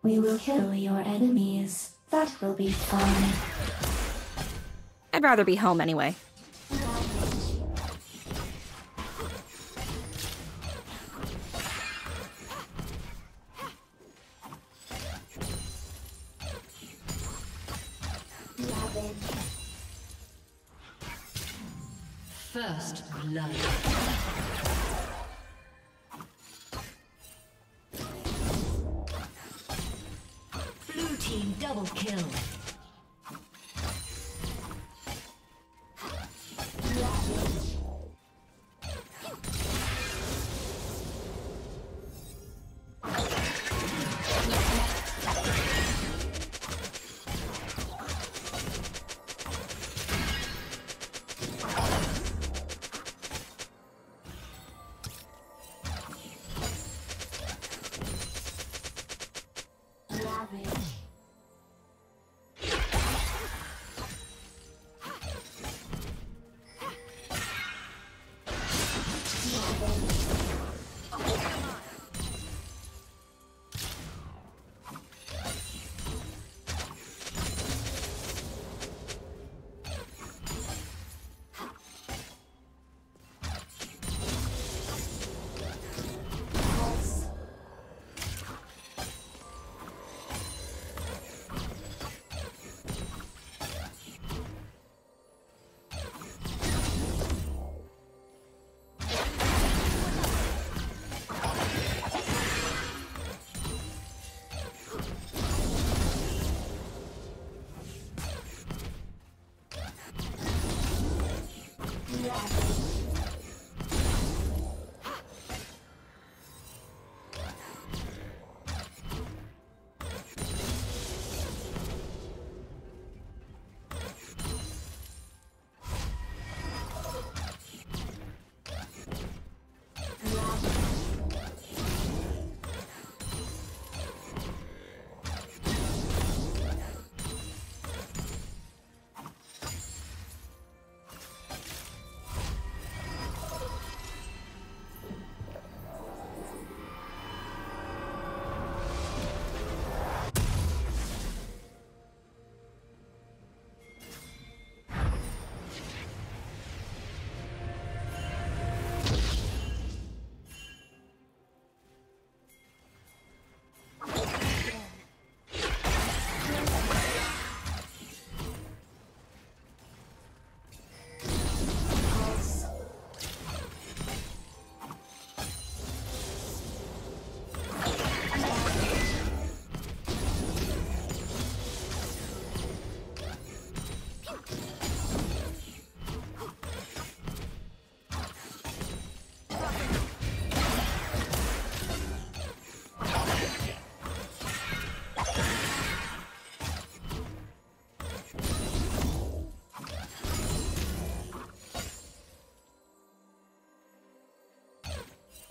We will kill your enemies. That will be fun. I'd rather be home anyway. First blood. Double kill.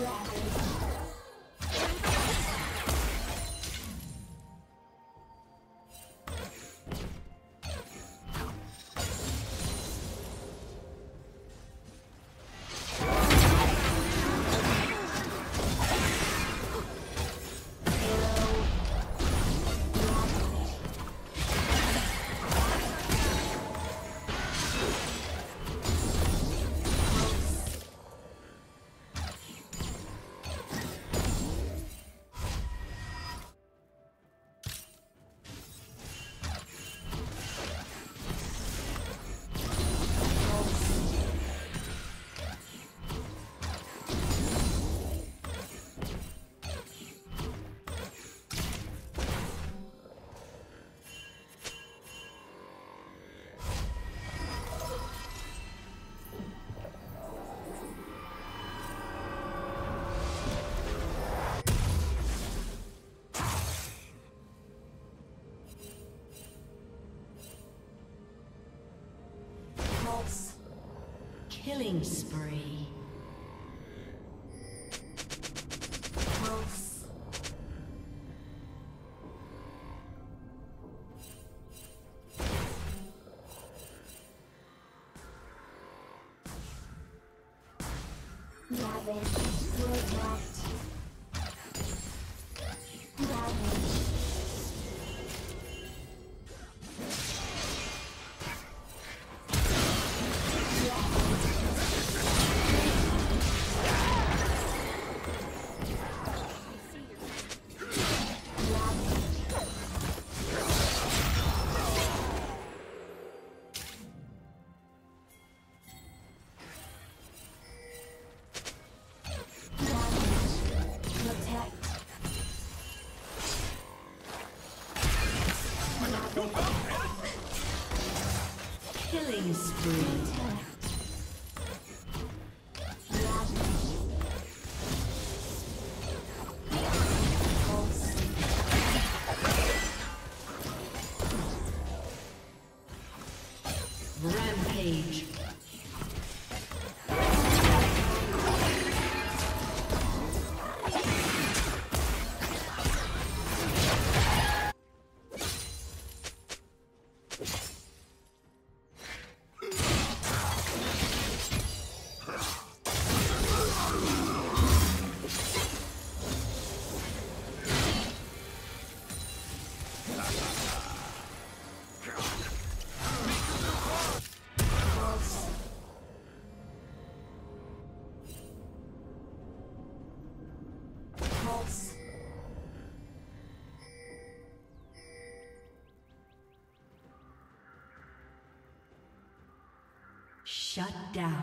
Yeah. Killing spree. Pulse. Ravage. Killing spree. Shut down.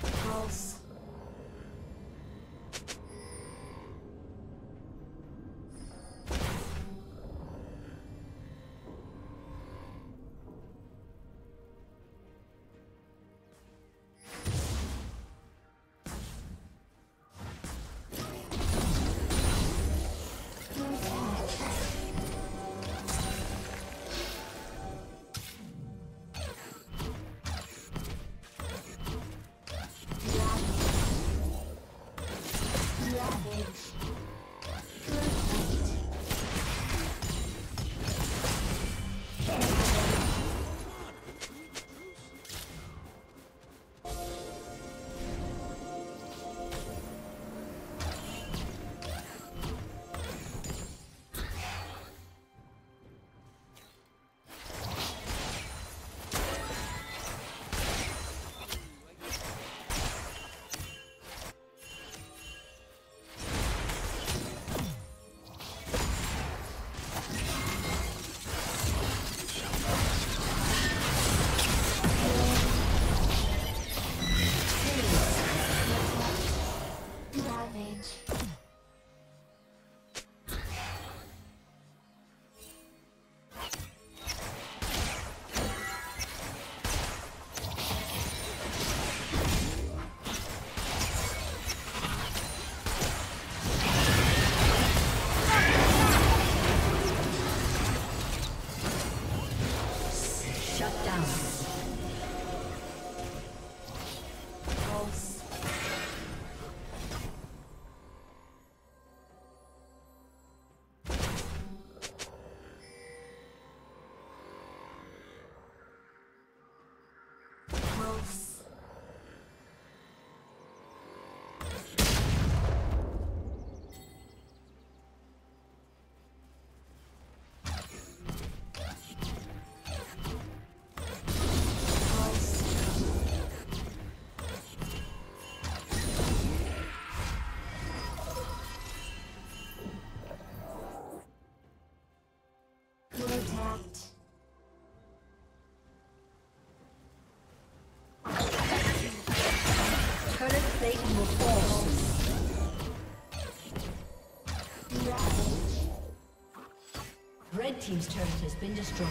Pulse. Shut down. Pulse. Pulse. Red team's turret has been destroyed.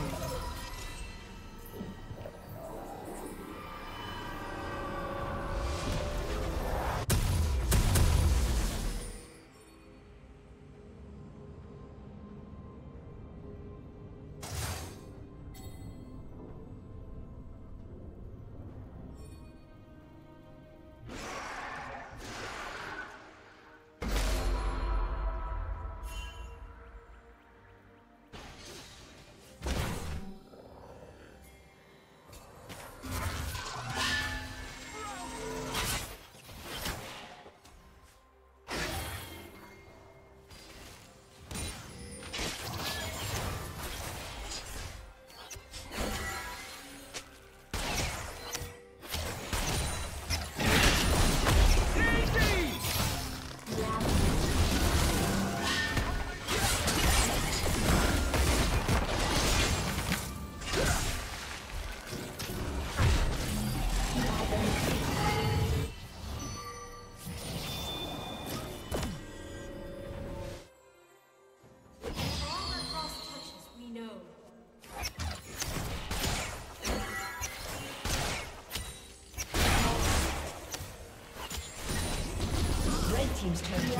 Seems to have been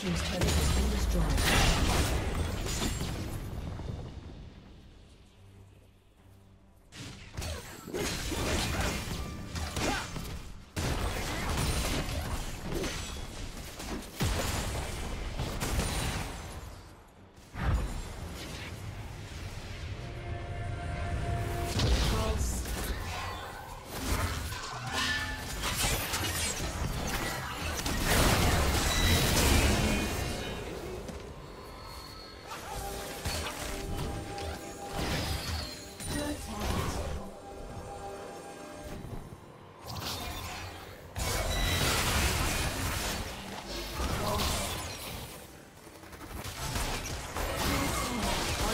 Team's turret has been destroyed. Pulse.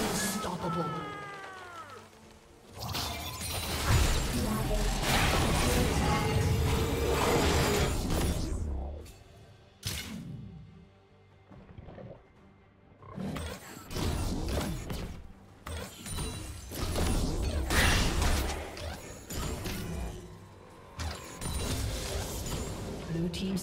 Unstoppable. Blue team's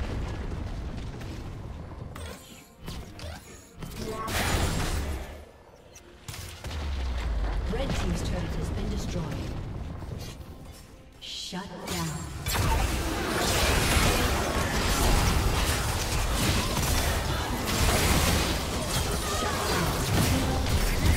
Red team's turret has been destroyed. Shut down. Red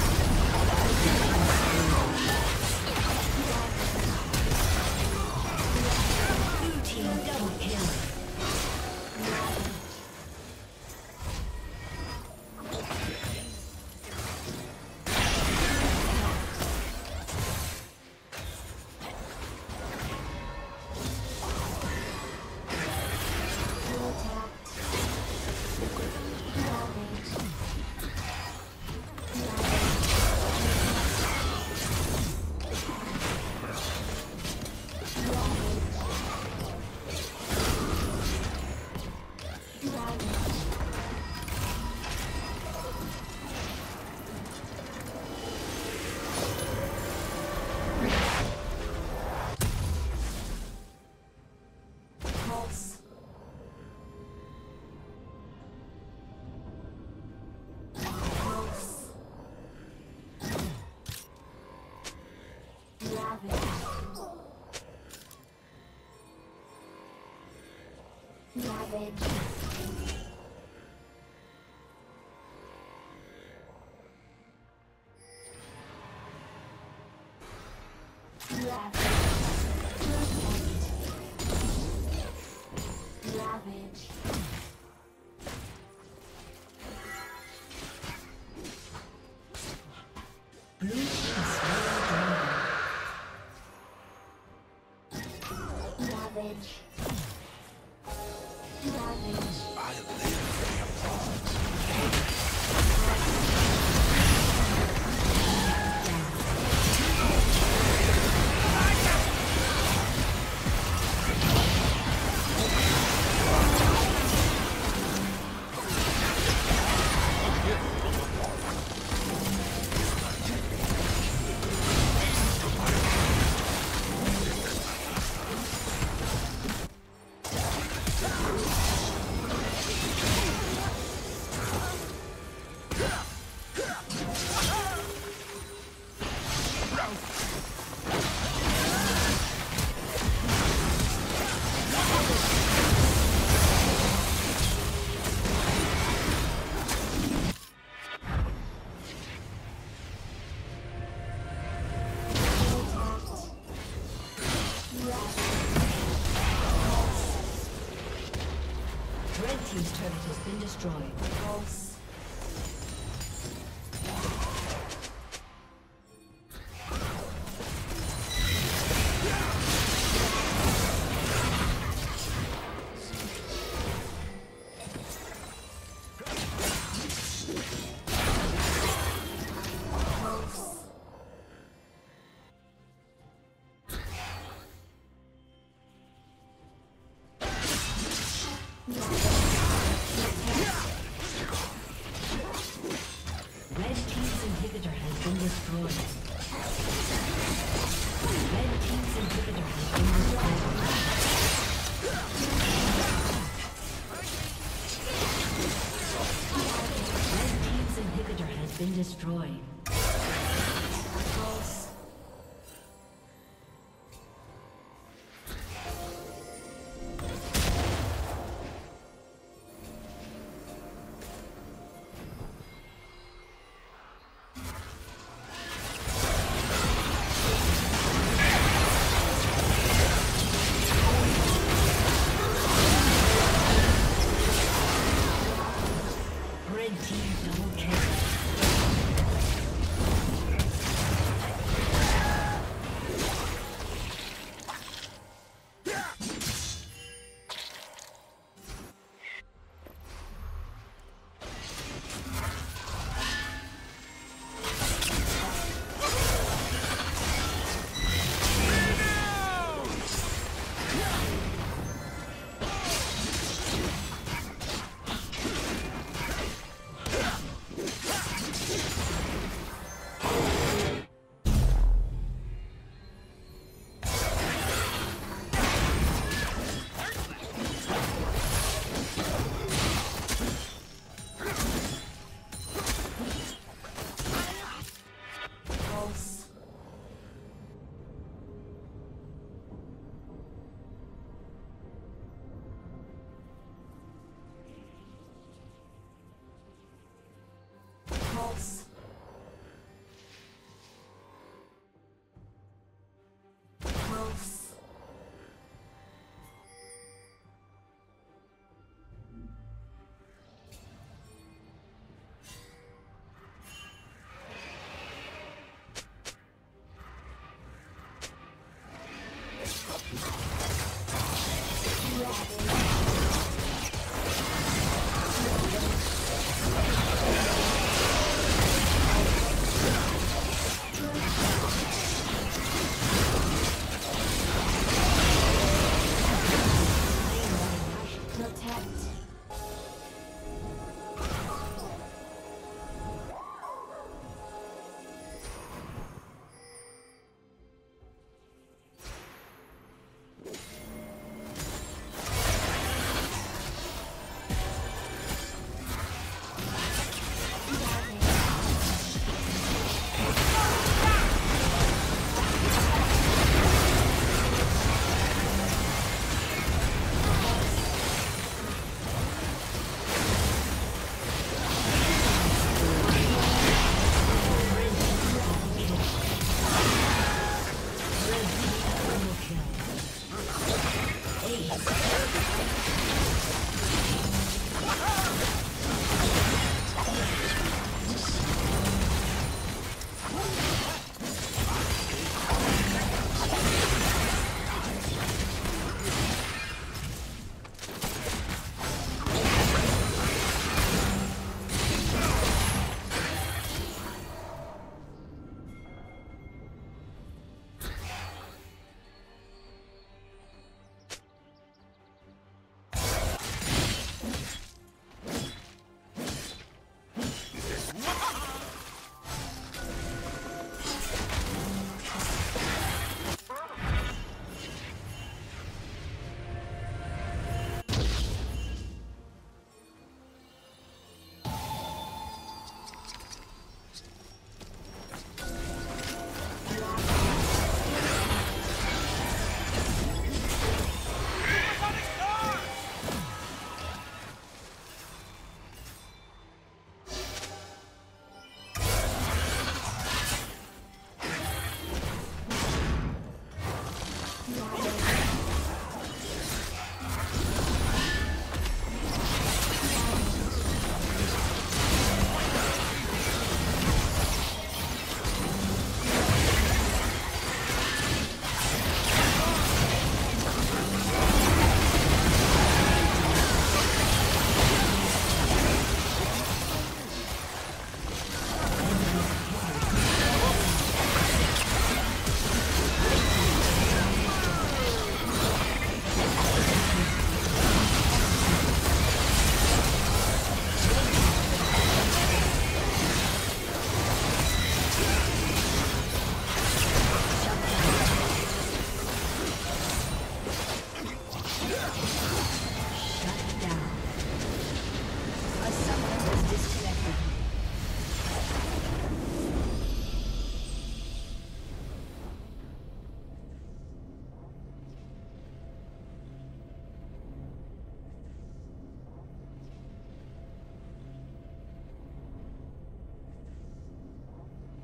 been destroyed.